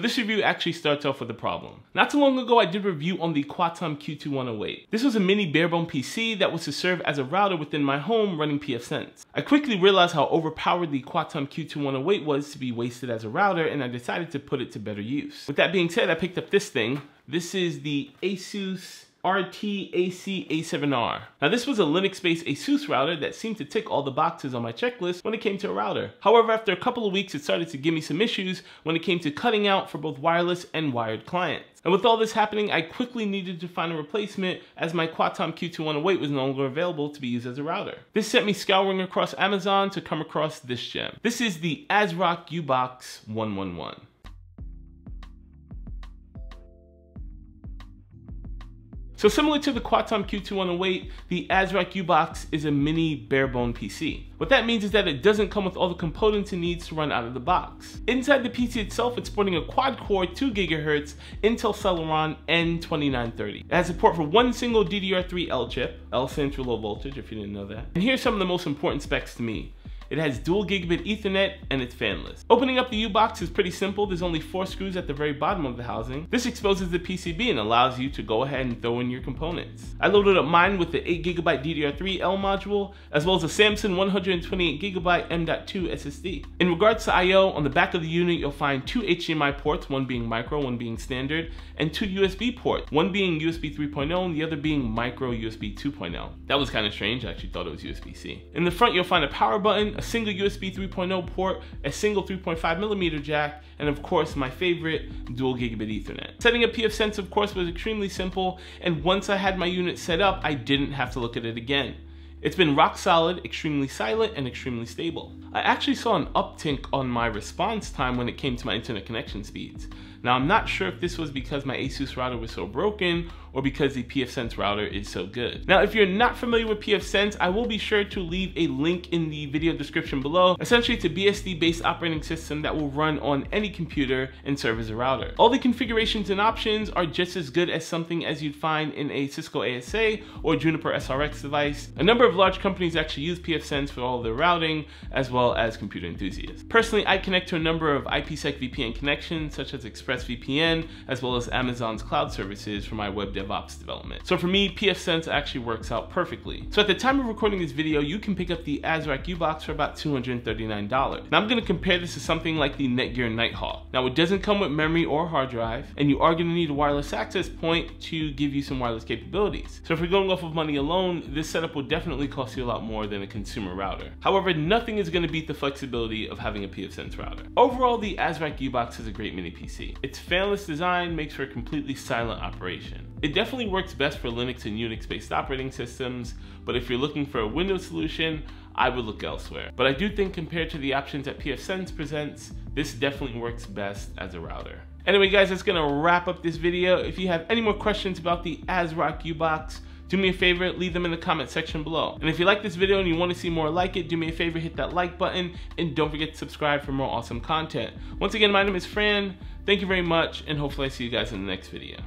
So this review actually starts off with a problem. Not too long ago, I did a review on the Qotom Q2108. This was a mini barebone PC that was to serve as a router within my home running pfSense. I quickly realized how overpowered the Qotom Q2108 was to be wasted as a router, and I decided to put it to better use. With that being said, I picked up this thing. This is the ASUS RTAC A7R. Now this was a Linux-based ASUS router that seemed to tick all the boxes on my checklist when it came to a router. However, after a couple of weeks, it started to give me some issues when it came to cutting out for both wireless and wired clients. And with all this happening, I quickly needed to find a replacement as my Qotom Q2108 was no longer available to be used as a router. This sent me scouring across Amazon to come across this gem. This is the ASRock Ubox 111. So similar to the Qotom Q2108, the ASRock Ubox is a mini barebone PC. What that means is that it doesn't come with all the components it needs to run out of the box. Inside the PC itself, it's sporting a quad-core 2 GHz Intel Celeron N2930. It has support for one single DDR3L chip, L stands for low voltage if you didn't know that. And here's some of the most important specs to me. It has dual gigabit Ethernet and it's fanless. Opening up the U-Box is pretty simple. There's only 4 screws at the very bottom of the housing. This exposes the PCB and allows you to go ahead and throw in your components. I loaded up mine with the 8 GB DDR3L module, as well as a Samsung 128 GB M.2 SSD. In regards to I/O, on the back of the unit, you'll find 2 HDMI ports, one being micro, one being standard, and 2 USB ports, one being USB 3.0 and the other being micro USB 2.0. That was kind of strange. I actually thought it was USB-C. In the front, you'll find a power button, a single USB 3.0 port, a single 3.5mm jack, and of course my favorite, dual gigabit Ethernet. Setting up pfSense, of course, was extremely simple, and once I had my unit set up, I didn't have to look at it again. It's been rock solid, extremely silent, and extremely stable. I actually saw an uptick on my response time when it came to my internet connection speeds. Now I'm not sure if this was because my ASUS router was so broken or because the pfSense router is so good. Now if you're not familiar with pfSense, I will be sure to leave a link in the video description below. Essentially it's a BSD based operating system that will run on any computer and serve as a router. All the configurations and options are just as good as something as you'd find in a Cisco ASA or Juniper SRX device. A number of large companies actually use pfSense for all their routing as well as computer enthusiasts. Personally, I connect to a number of IPsec VPN connections such as Express VPN, as well as Amazon's cloud services for my web DevOps development. So for me, pfSense actually works out perfectly. So at the time of recording this video, you can pick up the ASRock Ubox for about $239. Now I'm gonna compare this to something like the Netgear Nighthawk. Now it doesn't come with memory or hard drive, and you are gonna need a wireless access point to give you some wireless capabilities. So if you're going off of money alone, this setup will definitely cost you a lot more than a consumer router. However, nothing is gonna beat the flexibility of having a pfSense router. Overall, the ASRock Ubox is a great mini PC. Its fanless design makes for a completely silent operation. It definitely works best for Linux and Unix-based operating systems, but if you're looking for a Windows solution, I would look elsewhere. But I do think compared to the options that pfSense presents, this definitely works best as a router. Anyway guys, that's gonna wrap up this video. If you have any more questions about the ASRock Ubox, do me a favor, leave them in the comment section below. And if you like this video and you want to see more like it, do me a favor, hit that like button, and don't forget to subscribe for more awesome content. Once again, my name is Fran. Thank you very much, and hopefully I see you guys in the next video.